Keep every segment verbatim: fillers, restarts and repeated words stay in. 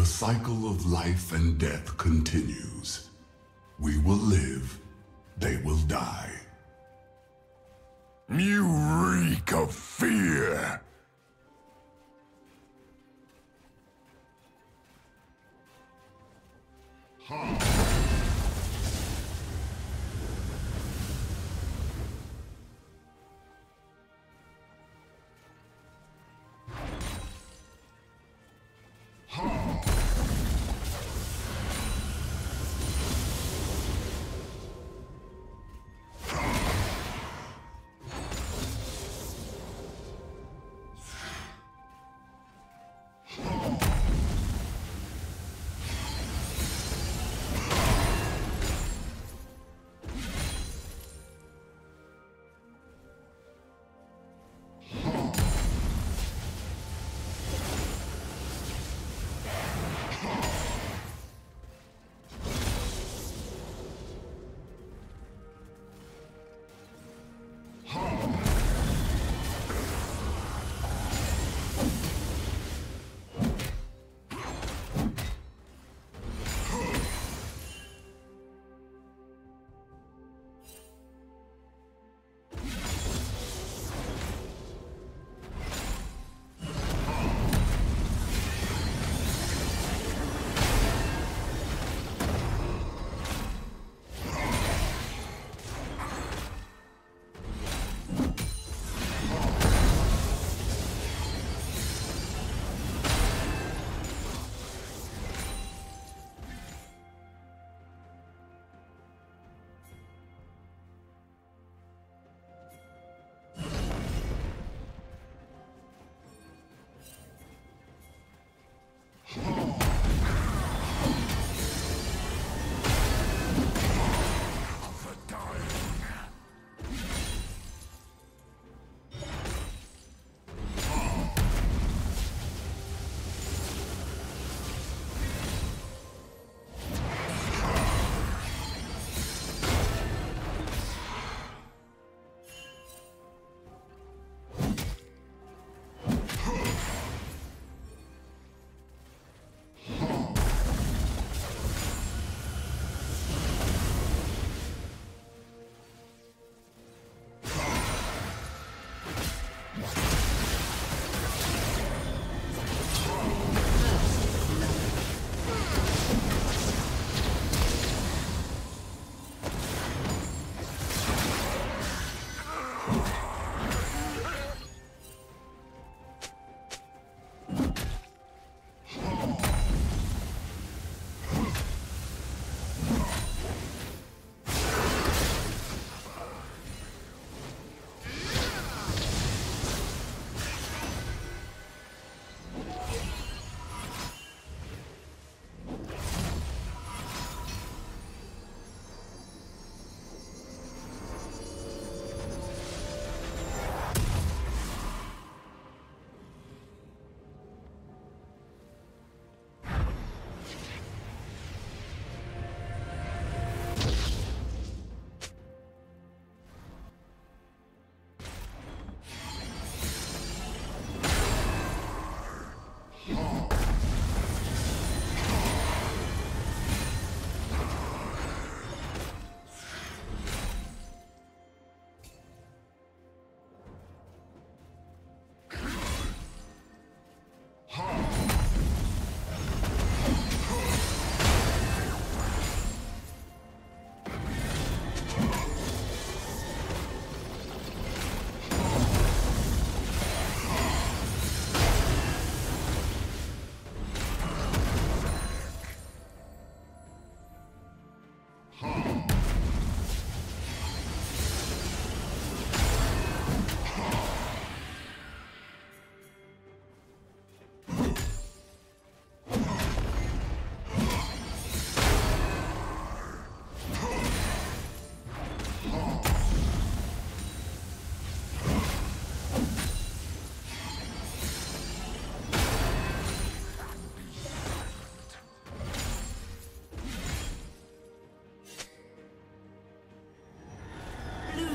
The cycle of life and death continues. We will live, they will die. You reek of fear! Huh.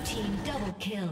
Team double kill.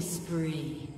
Killing spree.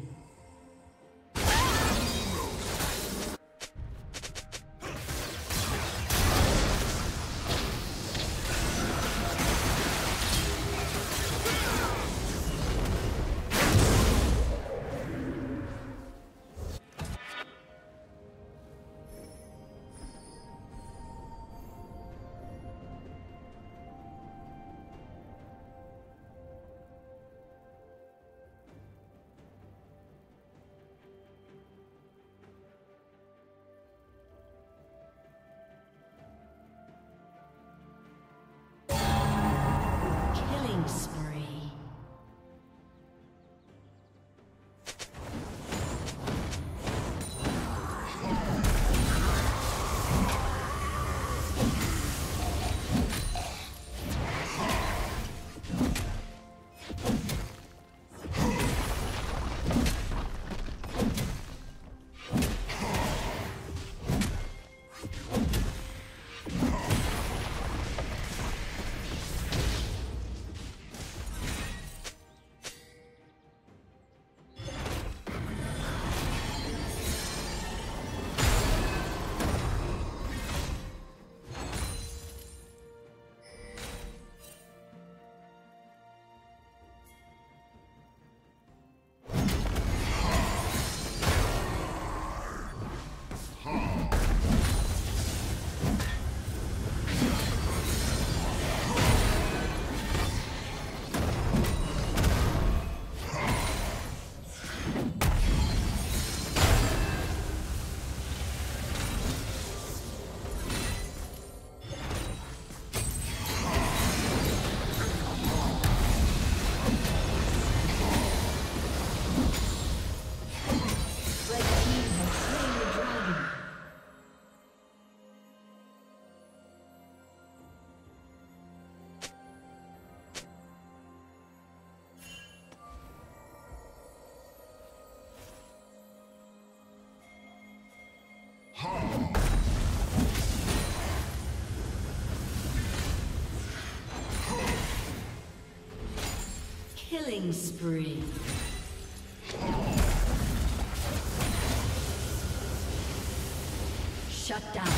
Killing spree. Shut down.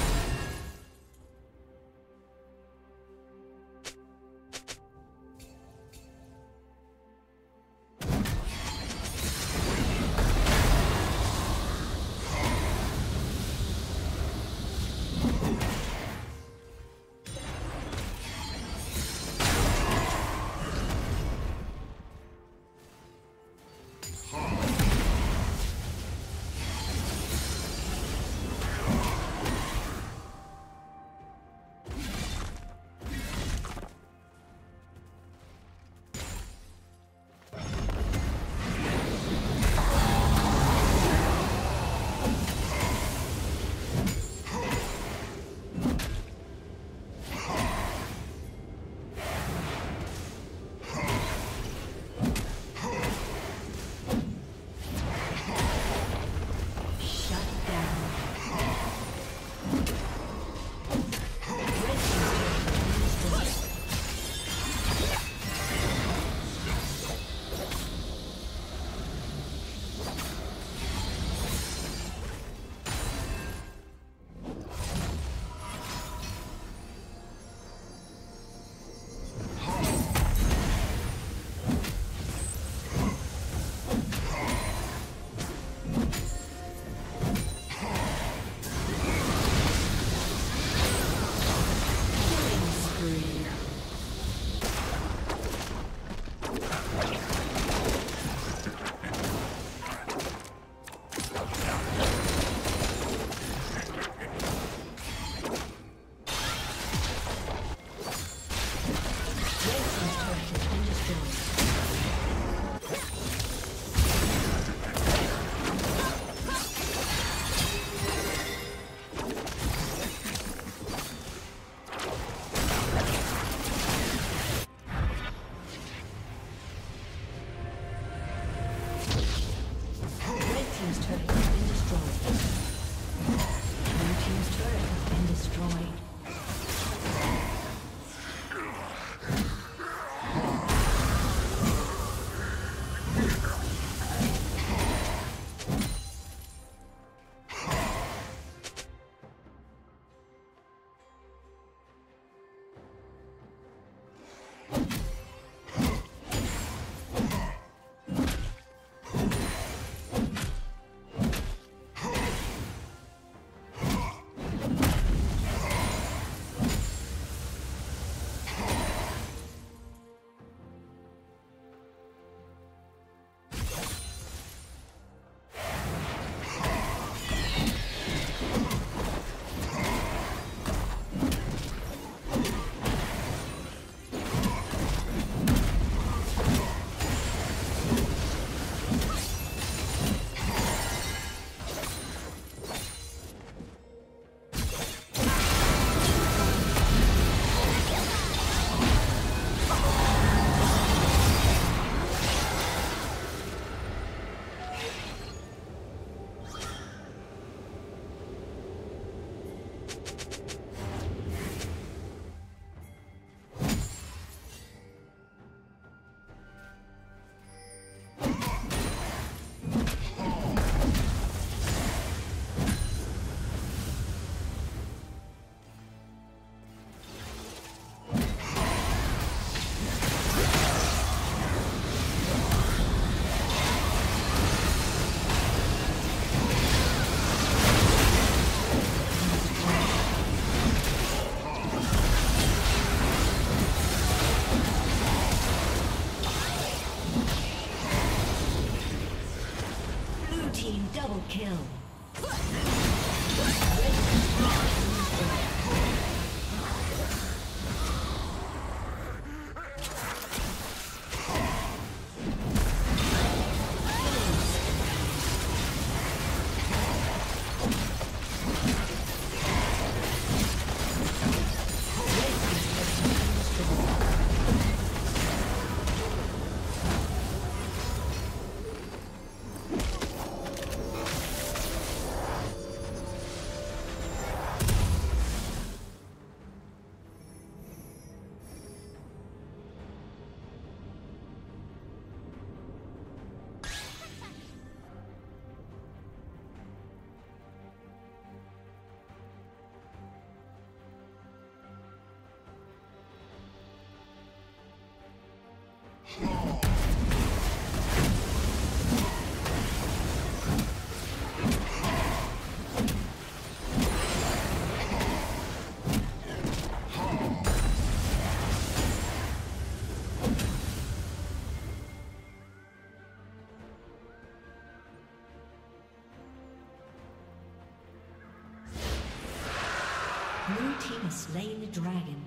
Blue team has slain the dragon.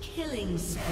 Killing spree.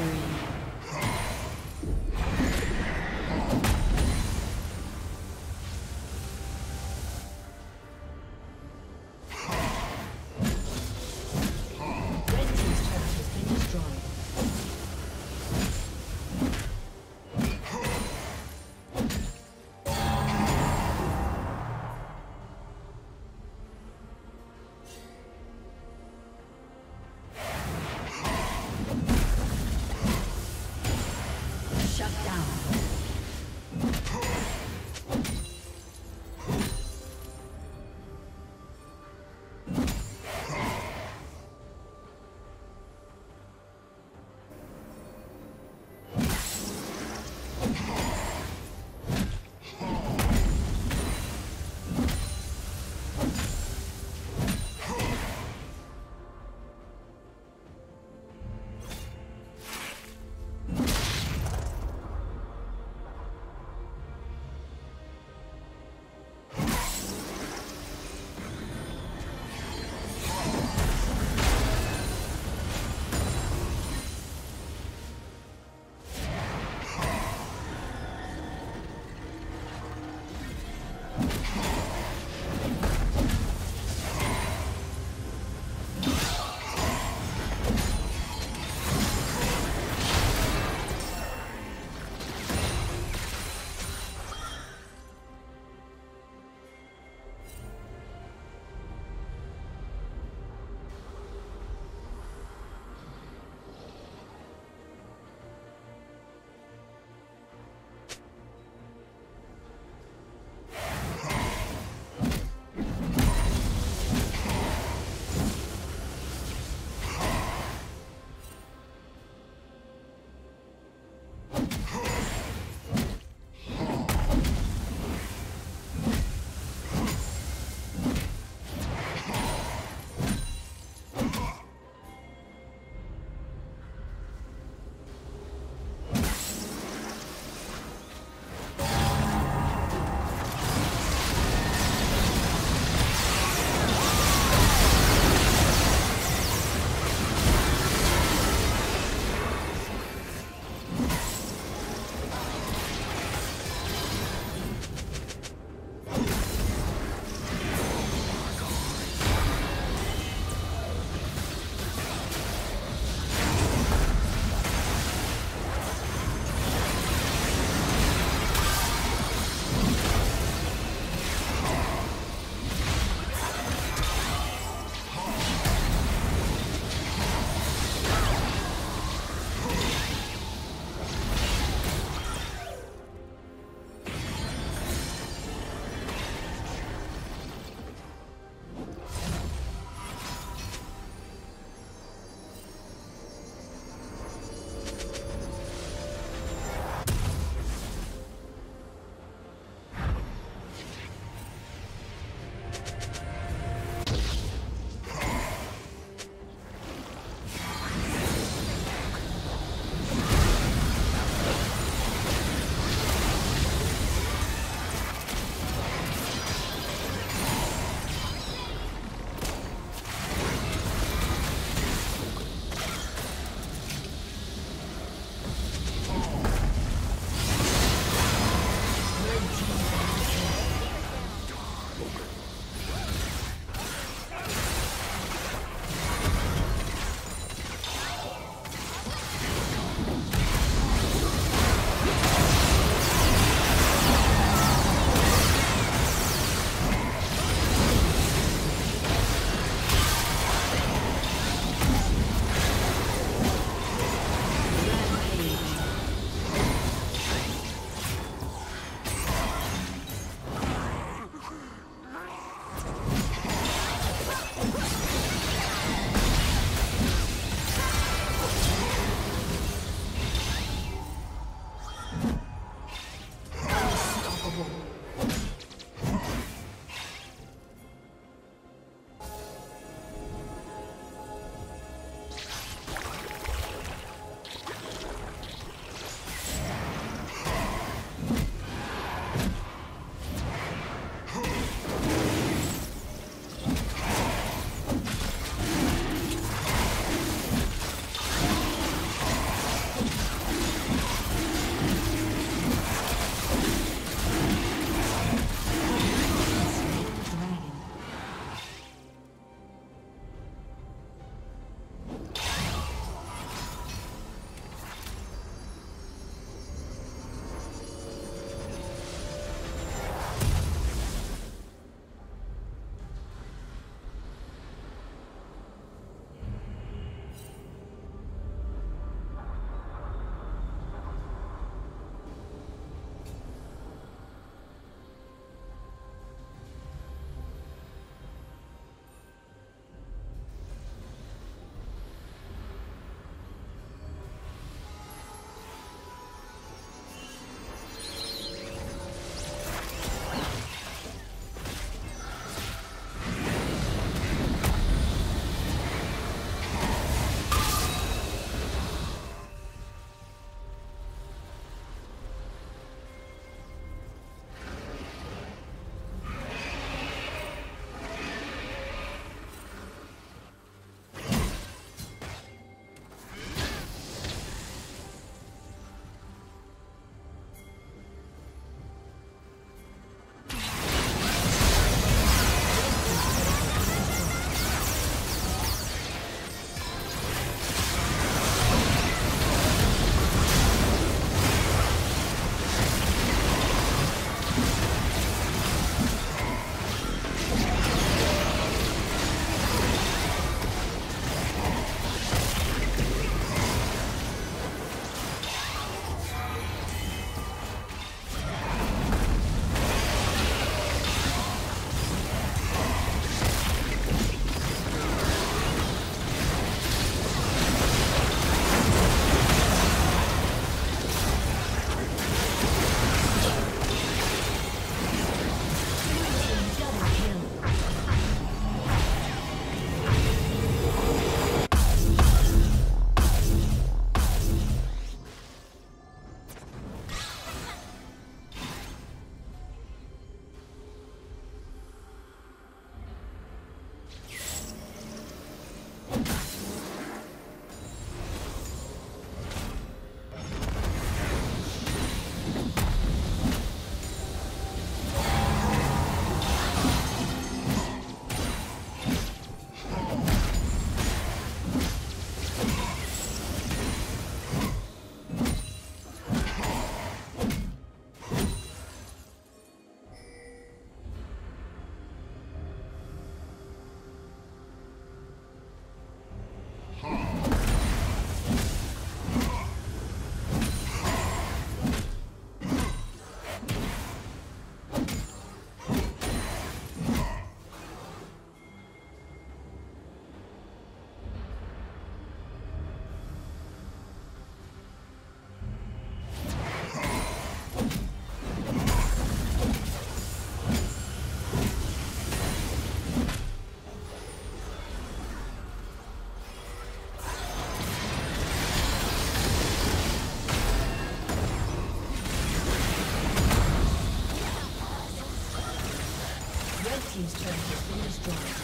team's turret has been destroyed.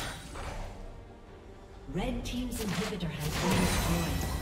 Red team's inhibitor has been destroyed.